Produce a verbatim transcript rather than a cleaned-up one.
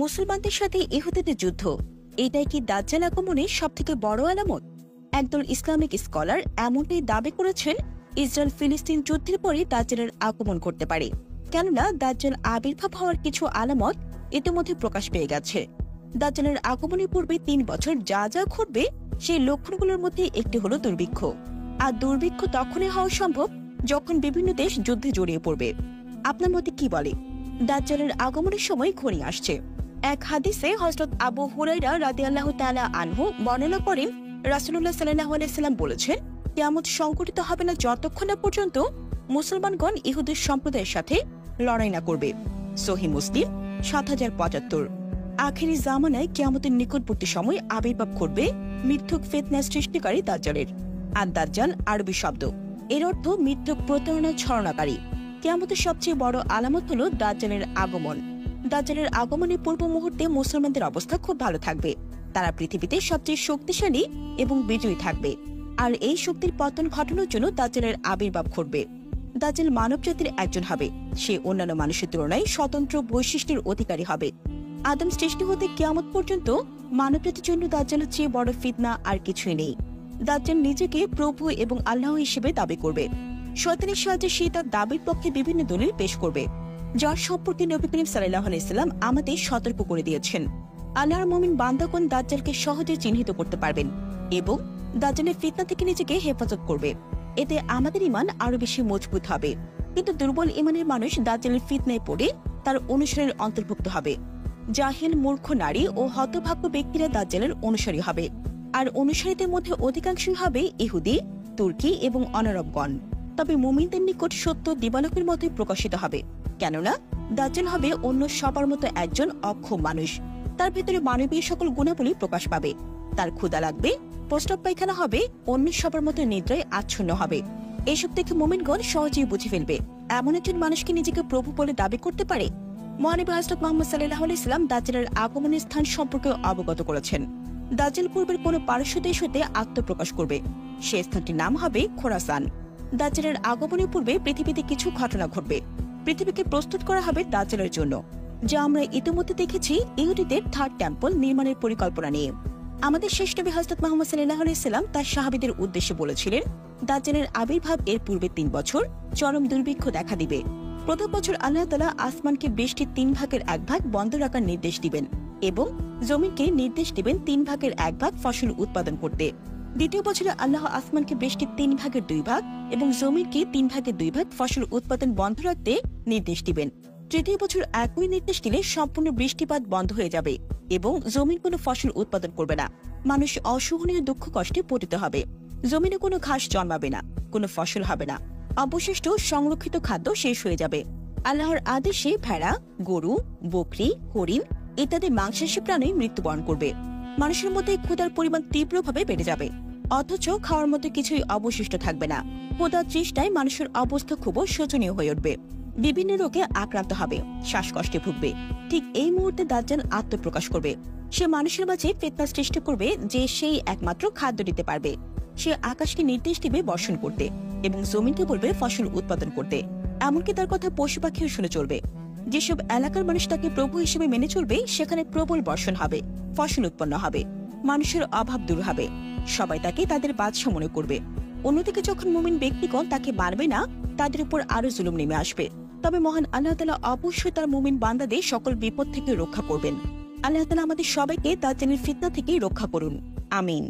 মুসলমানদের সাথে ইহুদিদের যুদ্ধ, এটাই কি দাজ্জাল আগমনের সবথেকে বড় আলামত? একদল ইসলামিক স্কলার এমনটাই দাবি করেছেন। ইসরায়েল ফিলিস্তিন যুদ্ধের পরে দাজ্জালের আগমন করতে পারে, কেননা দাজ্জাল আবির্ভাব হওয়ার কিছু আলামত ইতিমধ্যে প্রকাশ পেয়ে গেছে। দাজ্জালের আগমনের পূর্বে তিন বছর যা যা ঘটবে সেই লক্ষণগুলোর মধ্যে একটি হলো দুর্ভিক্ষ। আর দুর্ভিক্ষ তখনই হওয়া সম্ভব যখন বিভিন্ন দেশ যুদ্ধে জড়িয়ে পড়বে। আপনার মতে কি বলে? দাজ্জালের আগমনের সময় ঘনিয়ে আসছে। এক হাদিসে হযরত আবু হুরায়রা রাদিয়াল্লাহু তাআলা আনহু বর্ণনা করেন, রাসূলুল্লাহ সাল্লাল্লাহু আলাইহি সাল্লাম বলেছেন, কিয়ামত সংঘটিত হবে না যতক্ষণ না পর্যন্ত মুসলমানগণ ইহুদি সম্প্রদায়ের সাথে লড়াই না করবে। সহিহ মুসলিম সাত হাজার পঁচাত্তর। আখেরি জামানায় কিয়ামতের নিকটবর্তী সময় আবির্ভাব করবে মিথ্যক ফিতনা সৃষ্টিকারী দাজ্জালের। আর দাজ্জাল আরবি শব্দ, এর অর্থ মিথ্যক প্রতারণা ছড়ানোকারী। কিয়ামতের সবচেয়ে বড় আলামত হলো দাজ্জালের আগমন। দাজ্জালের আগমনের পূর্ব মুহূর্তে মুসলমানদের অবস্থা খুব ভালো থাকবে। তারা পৃথিবীতে সবচেয়ে শক্তিশালী এবং বিজয়ী থাকবে। আর এই শক্তির পতন ঘটানোর জন্য দাজ্জালের আবির্ভাব ঘটবে। দাজ্জাল মানবজাতির একজন হবে। সে অন্যান্য মানুষের তুলনায় স্বতন্ত্র বৈশিষ্ট্যের অধিকারী হবে। আদম সৃষ্টি হতে কিয়ামত পর্যন্ত মানবজাতির জন্য দাজ্জালের চেয়ে বড় ফিতনা আর কিছুই নেই। দাজ্জাল নিজেকে প্রভু এবং আল্লাহ হিসেবে দাবি করবে। শয়তানের সাহায্যে সে তার দাবির পক্ষে বিভিন্ন দলিল পেশ করবে, যার সম্পর্কে নবী করিম সাল্লাল্লাহু আলাইহি সাল্লাম আমাদের সতর্ক করে দিয়েছেন। আল্লাহর মুমিন বান্দাগণ দাজ্জালকে সহজে চিহ্নিত করতে পারবেন এবং দাজ্জালের ফিতনা থেকে নিজেকে হেফাজত করবে। এতে আমাদের ঈমান আরো বেশি মজবুত হবে। কিন্তু দুর্বল ঈমানের মানুষ দাজ্জালের ফিতনায় পড়ে তার অনুসারীর অন্তর্ভুক্ত হবে। জাহিল, মূর্খ, নারী ও হতভাগ্য ব্যক্তিরা দাজ্জালের অনুসারী হবে। আর অনুসারীদের মধ্যে অধিকাংশই হবে ইহুদি, তুর্কি এবং অনারবগণ। তবে মুমিনদের নিকট সত্য দিবালোকের মতোই প্রকাশিত হবে, কেননা দাজ্জাল হবে অন্য সবার মতো একজন অক্ষম মানুষ। তার ভিতরে মানবীয় সকল গুণাবলী প্রকাশ পাবে। তার ক্ষুধা লাগবে, প্রস্রাব পায়খানা হবে, অন্য সবার মতো নিদ্রায় আচ্ছন্ন হবে। এসব থেকে মুমিনগণ সহজেই বুঝে ফেলবে, এমন একজন মানুষকে নিজেকে প্রভু বলে দাবি করতে পারে। মহানবী হযরত মুহাম্মদ সাল্লাল্লাহু আলাইহি সাল্লাম দাজ্জালের আগমনের স্থান সম্পর্কে অবগত করেছেন। দাজ্জাল পূর্বের কোনো পারস্য দেশ হতে আত্মপ্রকাশ করবে। সে স্থানটির নাম হবে খোরাসান। দাজ্জালের আগমনের পূর্বে পৃথিবীতে কিছু ঘটনা ঘটবে। পৃথিবীকে প্রস্তুত করা হবে দাজ্জালের জন্য, যা আমরা ইতিমধ্যে দেখেছি ইহুদিদের থার্ড টেম্পল নির্মাণের পরিকল্পনা নিয়ে। আমাদের শেষ নবী হযরত মুহাম্মদ সাল্লাল্লাহু আলাইহি সাল্লাম তার সাহাবীদের উদ্দেশ্যে বলেছিলেন, দাজ্জালের আবির্ভাব এর পূর্বে তিন বছর চরম দুর্ভিক্ষ দেখা দিবে। প্রথম বছর আল্লাহ তাআলা আসমানকে বৃষ্টির তিন ভাগের এক ভাগ বন্ধ রাখার নির্দেশ দিবেন এবং জমিকে নির্দেশ দিবেন তিন ভাগের এক ভাগ ফসল উৎপাদন করতে। দ্বিতীয় বছরে আল্লাহ আসমানকে বৃষ্টির তিন ভাগের দুই ভাগ এবং জমিনকে তিন ভাগের দুই ভাগ ফসল উৎপাদন বন্ধ রাখতে নির্দেশ দিবেন। তৃতীয় বছর একই নির্দেশ দিলে সম্পূর্ণ বৃষ্টিপাত বন্ধ হয়ে যাবে এবং জমিন কোনো ফসল উৎপাদন করবে না। মানুষ অসহনীয় দুঃখ কষ্টে পতিত হবে। জমিনে কোনো ঘাস জন্মাবে না, কোনো ফসল হবে না। অবশিষ্ট সংরক্ষিত খাদ্য শেষ হয়ে যাবে। আল্লাহর আদেশে ভেড়া, গরু, বকরি, হরিণ ইত্যাদি মাংসাশী প্রাণী মৃত্যুবরণ করবে। মানুষের মধ্যে ক্ষুধার পরিমাণ তীব্রভাবে বেড়ে যাবে, অথচ খাওয়ার মতো কিছুই অবশিষ্ট থাকবে না। ক্ষুধার তৃষ্ণায় মানুষের অবস্থা খুব শোচনীয় হয়ে উঠবে। বিভিন্ন রোগে আক্রান্ত হবে, শ্বাসকষ্টে ভুগবে। ঠিক এই মুহূর্তে দাজ্জাল আত্মপ্রকাশ করবে। সে মানুষের মাঝে ফিতনা সৃষ্টি করবে যে সেই একমাত্র খাদ্য দিতে পারবে। সে আকাশকে নির্দেশ দিবে বর্ষণ করতে এবং জমিনকে বলবে ফসল উৎপাদন করতে। এমনকি তার কথা পশু পাখিও শুনে চলবে। যেসব এলাকার মানুষ তাকে প্রভু হিসেবে মেনে চলবে সেখানে প্রবল বর্ষণ হবে, ফসল উৎপন্ন হবে, মানুষের অভাব দূর হবে। সবাই তাকে তাদের বাদশা মনে করবে। অন্যদিকে যখন মুমিন ব্যক্তিগণ তাকে মানবে না, তাদের উপর আরো জুলুম নেমে আসবে। তবে মহান আল্লাহ তাআলা অবশ্যই তার মুমিন বান্দাদের সকল বিপদ থেকে রক্ষা করবেন। আল্লাহ তাআলা আমাদের সবাইকে দাজ্জালের ফিতনা থেকে রক্ষা করুন। আমিন।